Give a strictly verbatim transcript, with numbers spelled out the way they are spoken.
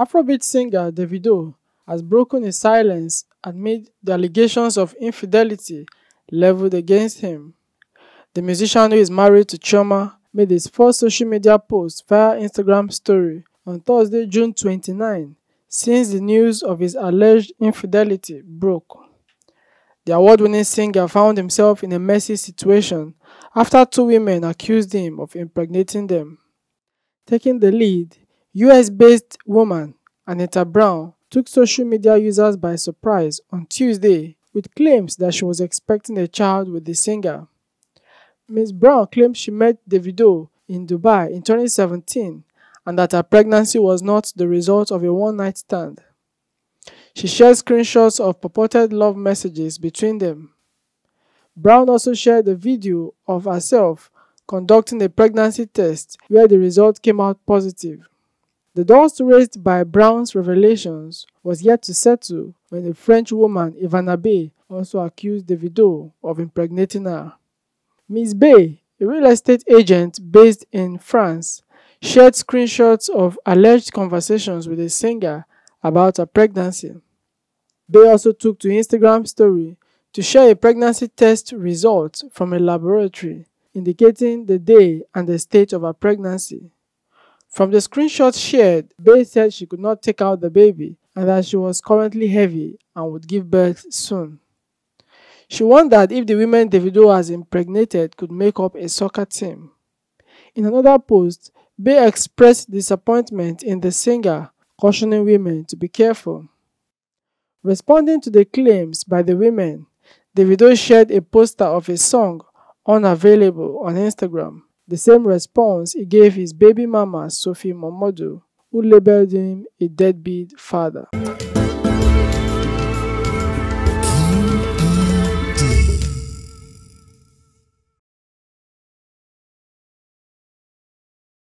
Afrobeat singer Davido has broken his silence amid the allegations of infidelity leveled against him. The musician, who is married to Chioma, made his first social media post via Instagram story on Thursday, June twenty-ninth, since the news of his alleged infidelity broke. The award-winning singer found himself in a messy situation after two women accused him of impregnating them. Taking the lead, U S-based woman Anita Brown took social media users by surprise on Tuesday with claims that she was expecting a child with the singer. Miz Brown claimed she met Davido in Dubai in twenty seventeen and that her pregnancy was not the result of a one-night stand. She shared screenshots of purported love messages between them. Brown also shared a video of herself conducting a pregnancy test where the result came out positive. The dust raised by Brown's revelations was yet to settle when the French woman Ivana Bey also accused Davido of impregnating her. Miz Bey, a real estate agent based in France, shared screenshots of alleged conversations with the singer about her pregnancy. Bey also took to Instagram story to share a pregnancy test result from a laboratory, indicating the day and the state of her pregnancy. From the screenshots shared, Bey said she could not take out the baby and that she was currently heavy and would give birth soon. She wondered if the women Davido has impregnated could make up a soccer team. In another post, Bey expressed disappointment in the singer, cautioning women to be careful. Responding to the claims by the women, Davido shared a poster of his song, Unavailable, on Instagram. The same response he gave his baby mama, Sophie Momodu, who labeled him a deadbeat father.